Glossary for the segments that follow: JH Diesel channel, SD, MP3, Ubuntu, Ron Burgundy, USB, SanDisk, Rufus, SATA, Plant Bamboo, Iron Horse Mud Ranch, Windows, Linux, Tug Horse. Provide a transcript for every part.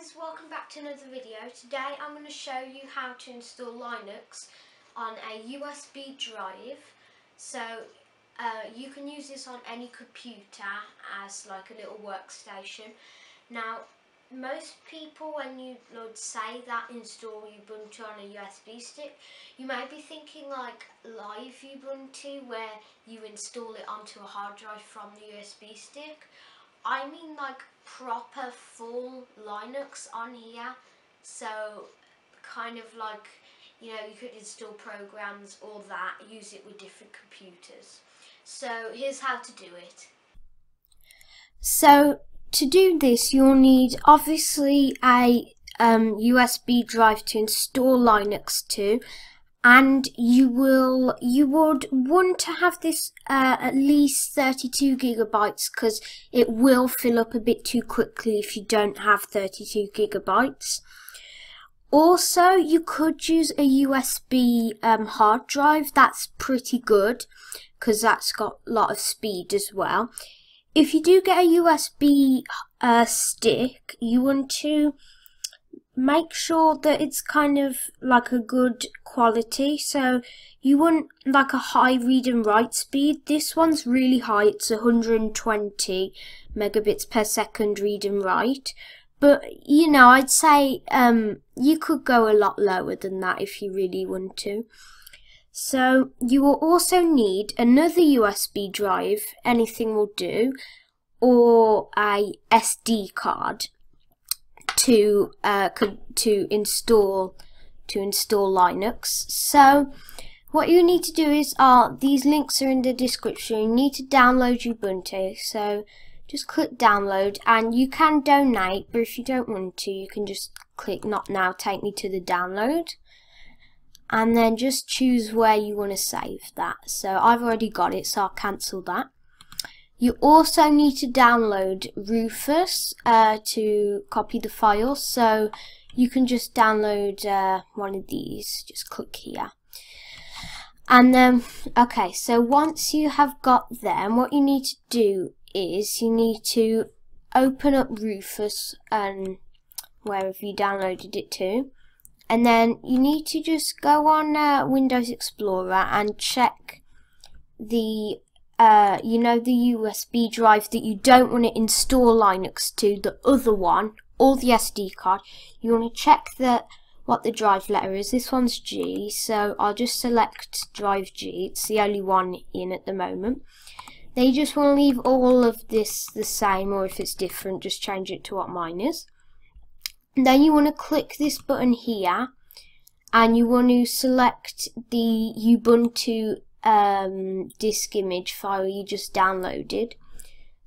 guys, welcome back to another video. Today I'm going to show you how to install Linux on a USB drive. So you can use this on any computer as like a little workstation. Now most people, when you would say that install Ubuntu on a USB stick, you may be thinking like live Ubuntu where you install it onto a hard drive from the USB stick. I mean like proper full Linux on here, so kind of like, you know, you could install programs or that, use it with different computers. So here's how to do it. So to do this you'll need obviously a USB drive to install Linux to, and you would want to have this at least 32 GB, because it will fill up a bit too quickly if you don't have 32 GB. Also, you could use a USB hard drive. That's pretty good because that's got a lot of speed as well. If you do get a USB stick, you want to make sure that it's kind of like a good quality, so you want like a high read and write speed. This one's really high, it's 120 megabits per second read and write, but you know, I'd say you could go a lot lower than that if you really want to. So you will also need another USB drive, anything will do, or a SD card to install Linux. So what you need to do is, these links are in the description. You need to download Ubuntu, so just click download, and you can donate, but if you don't want to, you can just click not now, take me to the download, and then just choose where you want to save that. So I've already got it, so I'll cancel that. You also need to download Rufus to copy the file, so you can just download one of these, just click here. And then, okay, so once you have got them, what you need to do is you need to open up Rufus and wherever you downloaded it to, and then you need to just go on Windows Explorer and check the you know, the USB drive that you don't want to install Linux to, the other one, or the SD card. You want to check what the drive letter is. This one's G, so I'll just select drive G. It's the only one in at the moment. Then you just want to leave all of this the same, or if it's different, just change it to what mine is. And then you want to click this button here, and you want to select the Ubuntu disk image file you just downloaded,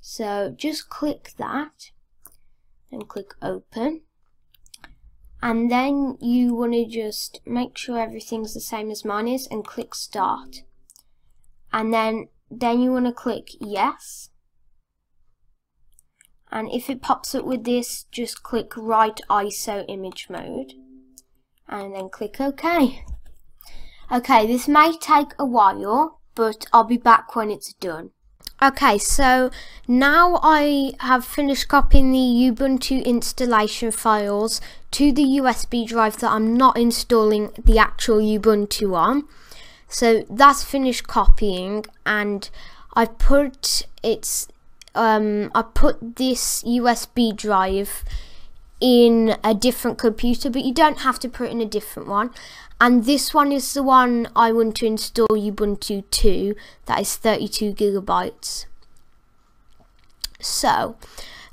so just click that and click open, and then you want to just make sure everything's the same as mine is and click start, and then you want to click yes, and if it pops up with this, just click write ISO image mode and then click OK. Okay, this may take a while, but I'll be back when it's done. Okay, so now I have finished copying the Ubuntu installation files to the USB drive that I'm not installing the actual Ubuntu on. So that's finished copying, and I put I put this USB drive in a different computer, but you don't have to put it in a different one. And this one is the one I want to install Ubuntu to, that is 32 GB. So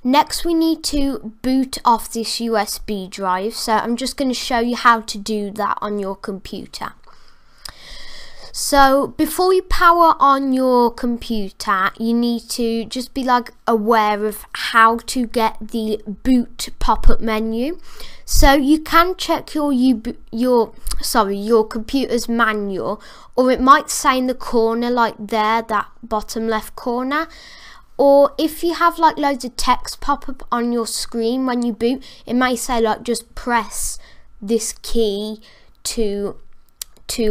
next we need to boot off this USB drive, so I'm just going to show you how to do that on your computer. So before you power on your computer, you need to just be like aware of how to get the boot pop-up menu. So you can check your computer's manual, or it might say in the corner like there, that bottom left corner. Or if you have like loads of text pop up on your screen when you boot, it may say like just press this key to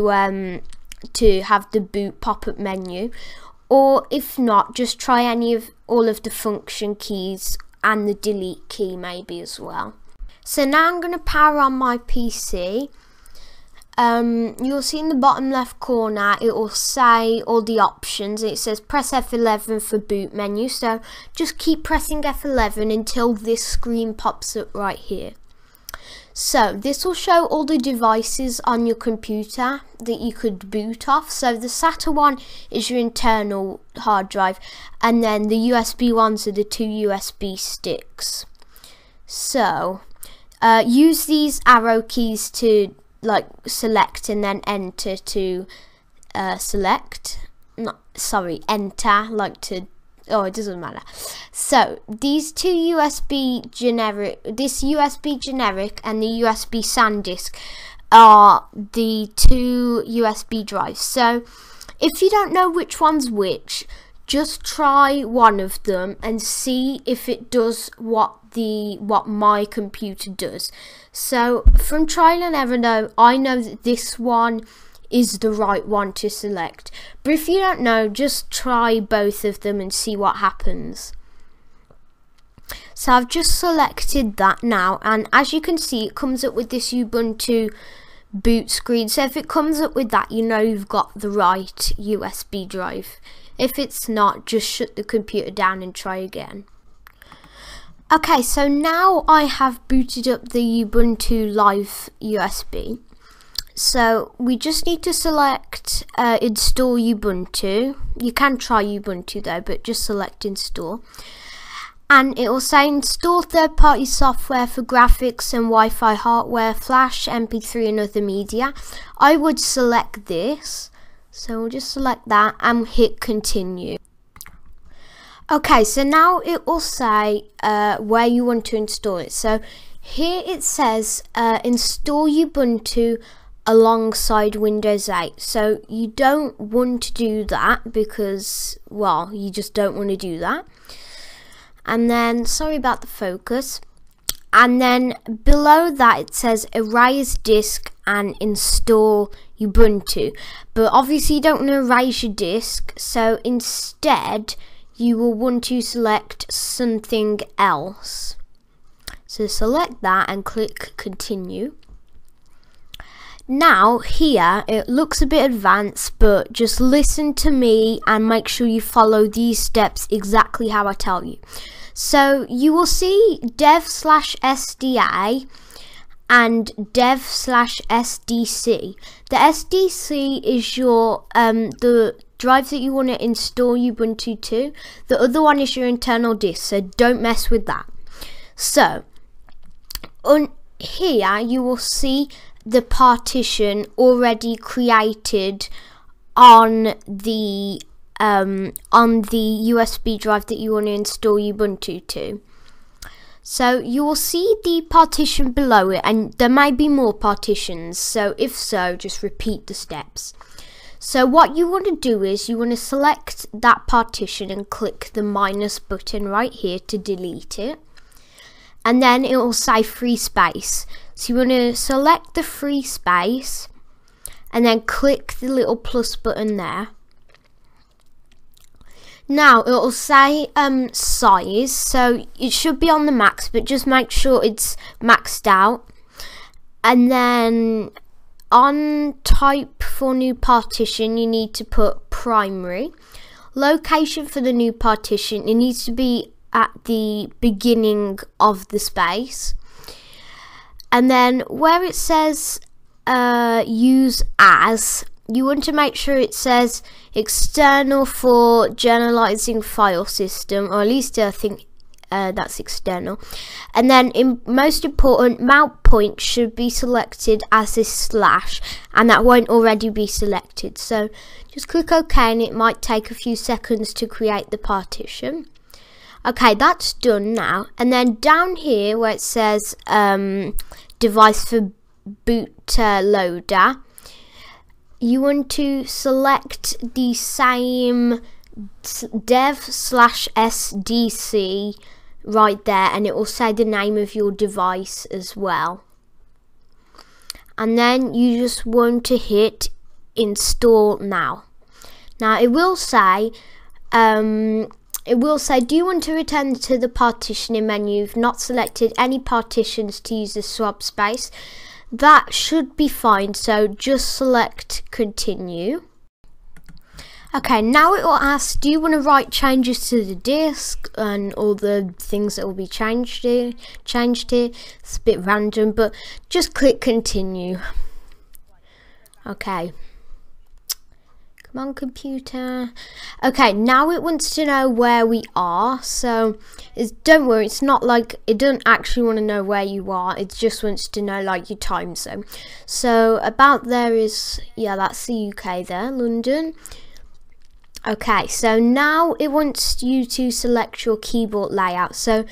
have the boot pop-up menu, or if not, just try all of the function keys and the delete key maybe as well. So now I'm going to power on my PC. You'll see in the bottom left corner it will say all the options. It says press F11 for boot menu, so just keep pressing F11 until this screen pops up right here. So this will show all the devices on your computer that you could boot off. So the SATA one is your internal hard drive, and then the USB ones are the two USB sticks. So use these arrow keys to like select and then enter to it doesn't matter. So these two USB generic, this USB generic and the USB SanDisk are the two USB drives. So if you don't know which one's which, just try one of them and see if it does what my computer does. So from trial and error though, I know that this one is the right one to select, but if you don't know, just try both of them and see what happens. So I've just selected that now, and as you can see it comes up with this Ubuntu boot screen. So if it comes up with that, you know you've got the right USB drive. If it's not, just shut the computer down and try again. Okay, so now I have booted up the Ubuntu Live USB. So we just need to select install Ubuntu. You can try Ubuntu though, but just select install. And it will say install third-party software for graphics and Wi-Fi hardware, flash, MP3 and other media. I would select this. So we'll just select that and hit continue. Okay, so now it will say where you want to install it. So here it says install Ubuntu alongside Windows 8. So you don't want to do that because, well, you just don't want to do that. And then, sorry about the focus. And then below that it says erase disk and install Ubuntu, but obviously you don't want to erase your disk, so instead you will want to select something else. So select that and click continue. Now here it looks a bit advanced, but just listen to me and make sure you follow these steps exactly how I tell you. So you will see dev/SDA and dev/SDC. The SDC is your the drive that you want to install Ubuntu to. The other one is your internal disk, so don't mess with that. So on here you will see the partition already created on the USB drive that you want to install Ubuntu to. So you will see the partition below it, and there may be more partitions, so if so, just repeat the steps. So what you want to do is you want to select that partition and click the minus button right here to delete it, and then it will say free space. So you want to select the free space and then click the little plus button there. Now it will say size, so it should be on the max, but just make sure it's maxed out. And then on type for new partition you need to put primary. Location for the new partition, it needs to be at the beginning of the space. And then where it says use as, you want to make sure it says external for journalizing file system, or at least I think that's external. And then most important, mount point should be selected as a / and that won't already be selected. So just click OK and it might take a few seconds to create the partition. Okay, that's done now. And then down here where it says device for bootloader, you want to select the same dev/SDC right there, and it will say the name of your device as well. And then you just want to hit install now. Now it will say it will say, do you want to return to the partitioning menu? You've not selected any partitions to use the swap space. That should be fine, so just select continue. Okay, now it will ask, do you want to write changes to the disk and all the things that will be changed here. It's a bit random, but just click continue. Okay. Come on, computer. Okay, now it wants to know where we are, so don't worry, it's not like it doesn't actually want to know where you are, it just wants to know like your time zone. So about there is, yeah, that's the UK there, London. Okay, so now it wants you to select your keyboard layout, so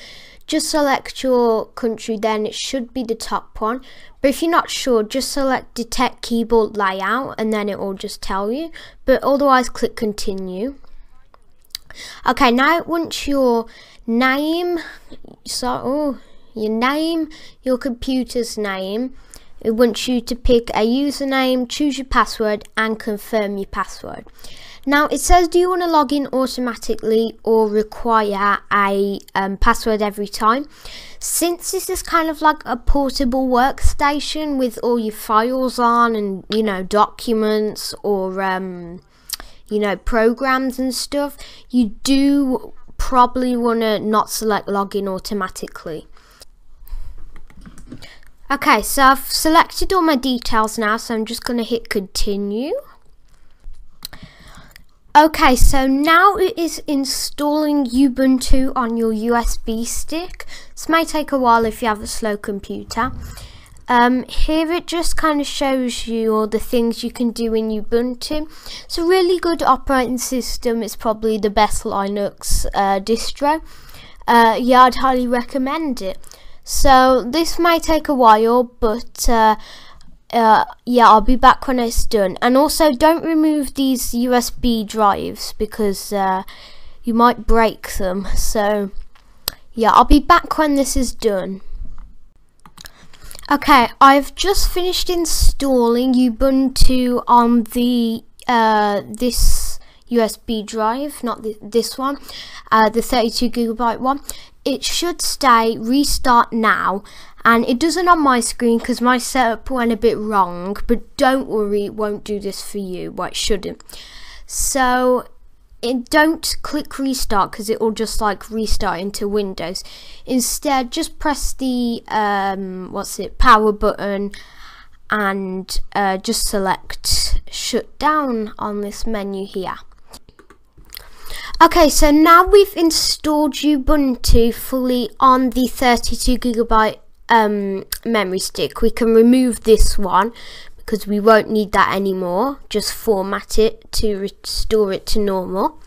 just select your country, then it should be the top one. But if you're not sure, just select detect keyboard layout and then it will just tell you. But otherwise, click continue. Okay, now it wants your name, so your name, your computer's name. It wants you to pick a username, choose your password and confirm your password. Now it says, do you want to log in automatically or require a password every time? Since this is kind of like a portable workstation with all your files on and, you know, documents or, you know, programs and stuff, you do probably want to not select login automatically. Okay, so I've selected all my details now, so I'm just going to hit continue. Okay, so now it is installing Ubuntu on your USB stick. This may take a while if you have a slow computer. Here it just kind of shows you all the things you can do in Ubuntu. It's a really good operating system. It's probably the best Linux distro. Yeah, I'd highly recommend it. So this may take a while, but... yeah, I'll be back when it's done. And also, don't remove these USB drives because you might break them. So yeah, I'll be back when this is done. Okay, I've just finished installing Ubuntu on the this USB drive, not this one, the 32GB one. It should stay restart now, and it doesn't on my screen because my setup went a bit wrong, but don't worry, it won't do this for you. Well, it shouldn't. So don't click restart because it will just like restart into Windows. Instead, just press the power button and just select shut down on this menu here. Okay, so now we've installed Ubuntu fully on the 32GB memory stick. We can remove this one because we won't need that anymore. Just format it to restore it to normal.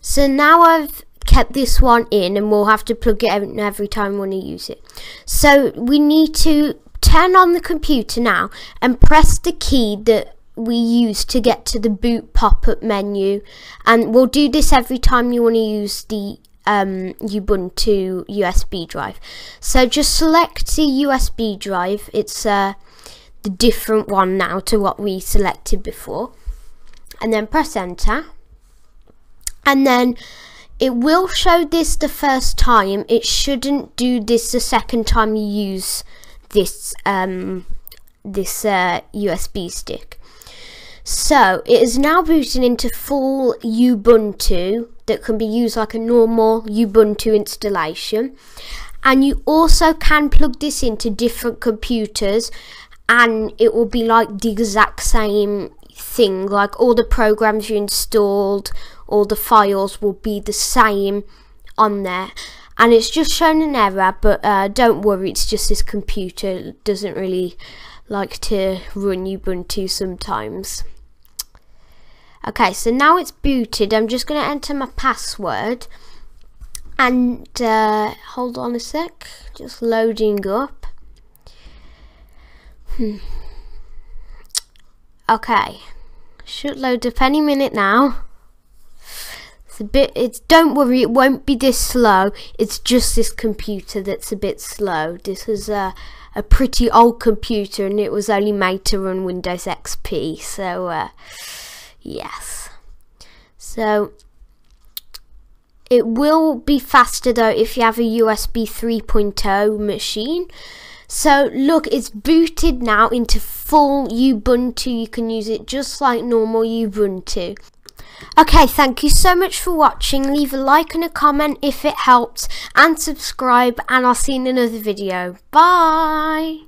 So now I've kept this one in and we'll have to plug it in every time we want to use it. So we need to turn on the computer now and press the key that we use to get to the boot pop-up menu, and we'll do this every time you want to use the Ubuntu USB drive. So just select the USB drive. It's the different one now to what we selected before, and then press enter, and then it will show this the first time. It shouldn't do this the second time you use this USB stick. So it is now booting into full Ubuntu that can be used like a normal Ubuntu installation, and you also can plug this into different computers and it will be like the exact same thing, like all the programs you installed, all the files will be the same on there. And it's just shown an error, but don't worry, it's just this computer doesn't really like to run Ubuntu sometimes. Okay, so now it's booted. I'm just going to enter my password and hold on a sec, just loading up. Okay, should load up any minute now. It's a bit, don't worry, it won't be this slow. It's just this computer that's a bit slow. This is a pretty old computer and it was only made to run Windows XP, so yes. So It will be faster though if you have a USB 3.0 machine. So look, it's booted now into full Ubuntu. You can use it just like normal Ubuntu. Okay, thank you so much for watching. Leave a like and a comment if it helps, and subscribe, and I'll see you in another video. Bye!